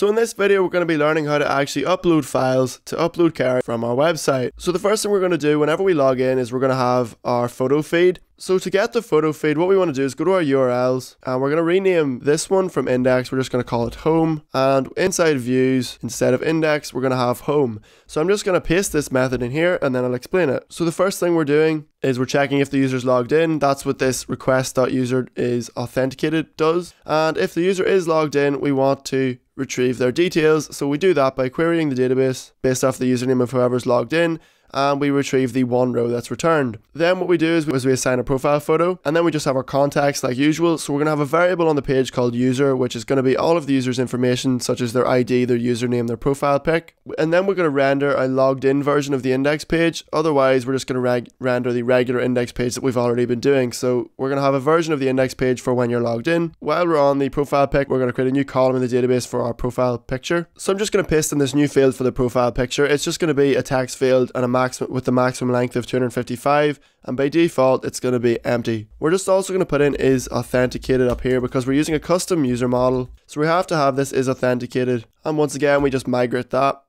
So in this video, we're going to be learning how to actually upload files to Uploadcare from our website. So the first thing we're going to do whenever we log in is we're going to have our photo feed. So to get the photo feed, what we want to do is go to our URLs, and we're going to rename this one from index. We're just going to call it home, and inside views, instead of index, we're going to have home. So I'm just going to paste this method in here and then I'll explain it. So the first thing we're doing is we're checking if the user's logged in. That's what this request.user is authenticated does. And if the user is logged in, we want to retrieve their details. So we do that by querying the database based off the username of whoever's logged in, and we retrieve the one row that's returned. Then what we do is we assign a profile photo, and then we just have our contacts like usual. So we're going to have a variable on the page called user, which is going to be all of the user's information, such as their ID, their username, their profile pic. And then we're going to render a logged in version of the index page. Otherwise, we're just going to render the regular index page that we've already been doing. So we're going to have a version of the index page for when you're logged in. While we're on the profile pic, we're going to create a new column in the database for our profile picture. So I'm just going to paste in this new field for the profile picture. It's just going to be a text field and a with the maximum length of 255, and by default it's going to be empty. We're just also going to put in is authenticated up here because we're using a custom user model, so we have to have this is authenticated, and once again we just migrate that.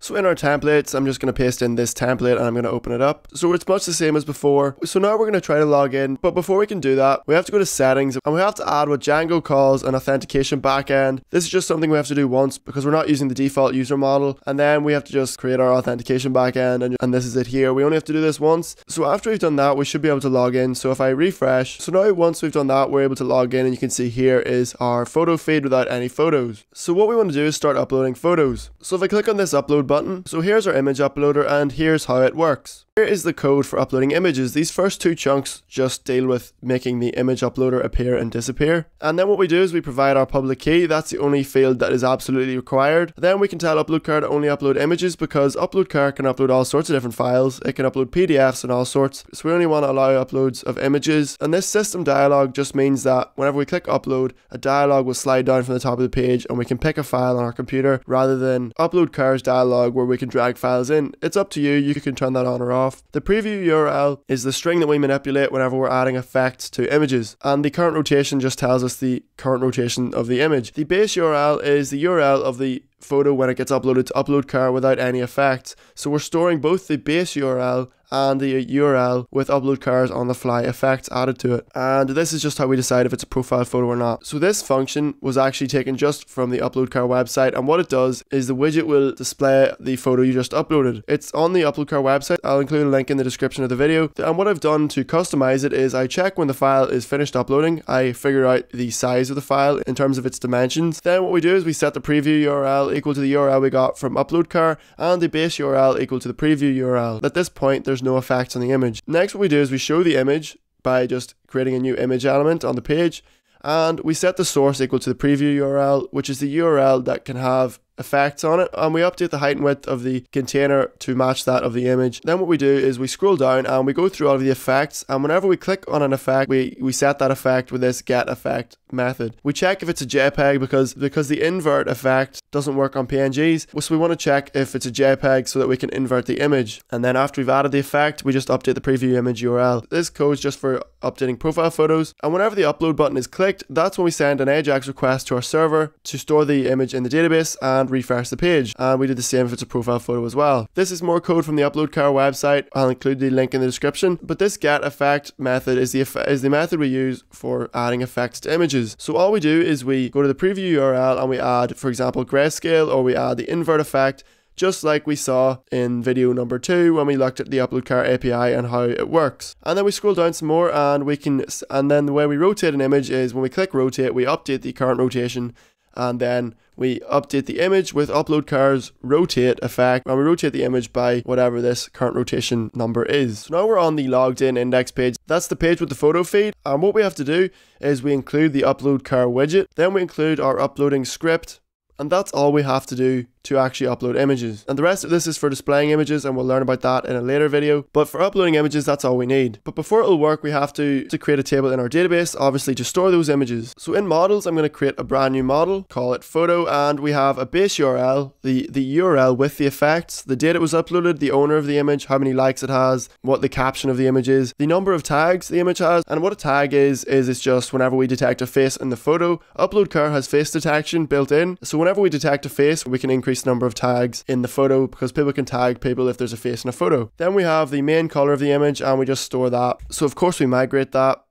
So in our templates, I'm just going to paste in this template and I'm going to open it up. So it's much the same as before. So now we're going to try to log in, but before we can do that, we have to go to settings and we have to add what Django calls an authentication backend. This is just something we have to do once because we're not using the default user model, and then we have to just create our authentication backend, and this is it here. We only have to do this once. So after we've done that, we should be able to log in. So if I refresh, so now once we've done that, we're able to log in, and you can see here is our photo feed without any photos. So what we want to do is start uploading photos. So if I click on this upload button. So here's our image uploader, and here's how it works. Here is the code for uploading images. These first two chunks just deal with making the image uploader appear and disappear. And then what we do is we provide our public key. That's the only field that is absolutely required. Then we can tell Uploadcare to only upload images because Uploadcare can upload all sorts of different files. It can upload PDFs and all sorts. So we only want to allow uploads of images. And this system dialog just means that whenever we click upload, a dialog will slide down from the top of the page and we can pick a file on our computer rather than Uploadcare's dialog where we can drag files in. It's up to you. You can turn that on or off. The preview URL is the string that we manipulate whenever we're adding effects to images, and the current rotation just tells us the current rotation of the image. The base URL is the URL of the photo when it gets uploaded to Uploadcare without any effects. So we're storing both the base URL and the URL with Uploadcare's on-the-fly effects added to it. And this is just how we decide if it's a profile photo or not. So this function was actually taken just from the Uploadcare website, and what it does is the widget will display the photo you just uploaded. It's on the Uploadcare website. I'll include a link in the description of the video. And what I've done to customize it is I check when the file is finished uploading. I figure out the size of the file in terms of its dimensions. Then what we do is we set the preview URL equal to the URL we got from Uploadcare and the base URL equal to the preview URL. At this point, there's no effects on the image. Next, what we do is we show the image by just creating a new image element on the page, and we set the source equal to the preview URL, which is the URL that can have effects on it, and we update the height and width of the container to match that of the image. Then what we do is we scroll down and we go through all of the effects, and whenever we click on an effect, we set that effect with this get effect method. We check if it's a JPEG because the invert effect doesn't work on PNGs, so we want to check if it's a JPEG so that we can invert the image. And then after we've added the effect, we just update the preview image URL. This code is just for updating profile photos, and whenever the upload button is clicked, that's when we send an Ajax request to our server to store the image in the database and refresh the page. And we do the same if it's a profile photo as well. This is more code from the Uploadcare website. I'll include the link in the description, but this get effect method is the method we use for adding effects to images. So all we do is we go to the preview URL and we add, for example, grayscale, or we add the invert effect, just like we saw in video number 2 when we looked at the Uploadcare API and how it works. And then we scroll down some more, and then the way we rotate an image is when we click rotate, we update the current rotation, and then we update the image with Uploadcare's rotate effect, and we rotate the image by whatever this current rotation number is. So now we're on the logged in index page. That's the page with the photo feed, and what we have to do is we include the Uploadcare widget, then we include our uploading script, and that's all we have to do to actually upload images. And the rest of this is for displaying images, and we'll learn about that in a later video. But for uploading images, that's all we need. But before it'll work, we have to create a table in our database, obviously, to store those images. So in models, I'm going to create a brand new model, call it photo, and we have a base URL, the URL with the effects, the date it was uploaded, the owner of the image, how many likes it has, what the caption of the image is, the number of tags the image has. And what a tag is it's just whenever we detect a face in the photo. Uploadcare has face detection built in, so whenever we detect a face, we can increase number of tags in the photo, because people can tag people if there's a face in a photo. Then we have the main color of the image, and we just store that. So of course we migrate that.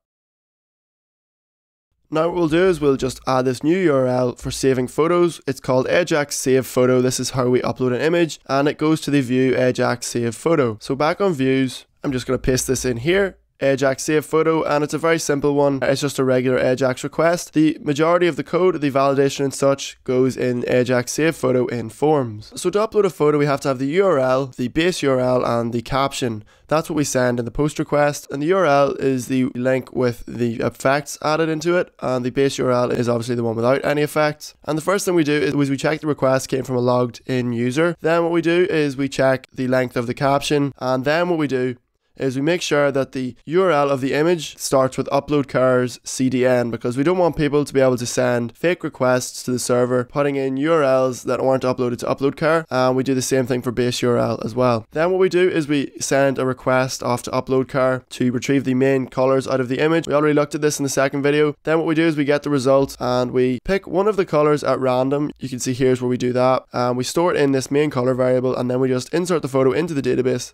Now what we'll do is we'll just add this new URL for saving photos. It's called Ajax save photo. This is how we upload an image, and it goes to the view Ajax save photo. So back on views, I'm just going to paste this in here. Ajax save photo, and it's a very simple one. It's just a regular Ajax request. The majority of the code, the validation and such, goes in Ajax save photo in forms. So to upload a photo, we have to have the URL, the base URL, and the caption. That's what we send in the post request, and the URL is the link with the effects added into it, and the base URL is obviously the one without any effects. And the first thing we do is we check the request came from a logged in user. Then what we do is we check the length of the caption, and then what we do is we make sure that the URL of the image starts with Uploadcare's CDN, because we don't want people to be able to send fake requests to the server putting in URLs that aren't uploaded to Uploadcare. And we do the same thing for base URL as well. Then what we do is we send a request off to Uploadcare to retrieve the main colors out of the image. We already looked at this in the second video. Then what we do is we get the results and we pick one of the colors at random. You can see here's where we do that, and we store it in this main color variable, and then we just insert the photo into the database,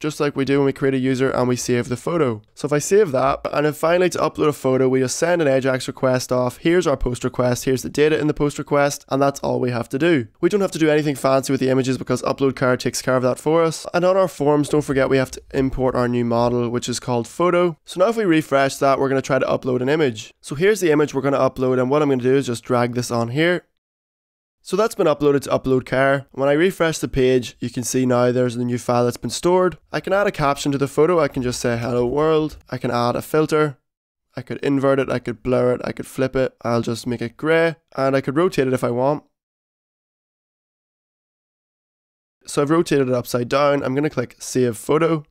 just like we do when we create a user and we save the photo. So if I save that, and then finally to upload a photo, we just send an Ajax request off. Here's our post request, here's the data in the post request, and that's all we have to do. We don't have to do anything fancy with the images because Uploadcare takes care of that for us. And on our forms, don't forget we have to import our new model, which is called photo. So now if we refresh that, we're going to try to upload an image. So here's the image we're going to upload, and what I'm going to do is just drag this on here. So that's been uploaded to Uploadcare. When I refresh the page, you can see now there's the new file that's been stored. I can add a caption to the photo. I can just say hello world. I can add a filter. I could invert it. I could blur it. I could flip it. I'll just make it grey, and I could rotate it if I want. So I've rotated it upside down. I'm going to click save photo.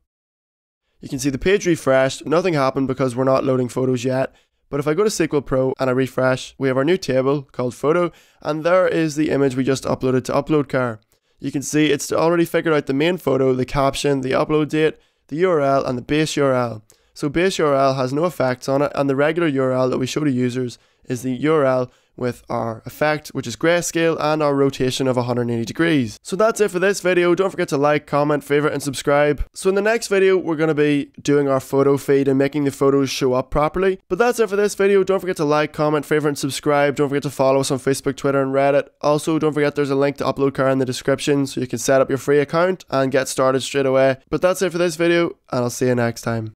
You can see the page refreshed. Nothing happened because we're not loading photos yet. But if I go to SQL Pro and I refresh, we have our new table called photo, and there is the image we just uploaded to Uploadcare. You can see it's already figured out the main photo, the caption, the upload date, the URL, and the base URL. So base URL has no effects on it, and the regular URL that we show to users is the URL with our effect, which is grayscale, and our rotation of 180 degrees. So that's it for this video. Don't forget to like, comment, favorite, and subscribe. So in the next video, we're going to be doing our photo feed and making the photos show up properly. But that's it for this video. Don't forget to like, comment, favorite, and subscribe. Don't forget to follow us on Facebook, Twitter, and Reddit. Also, don't forget there's a link to Uploadcare in the description so you can set up your free account and get started straight away. But that's it for this video, and I'll see you next time.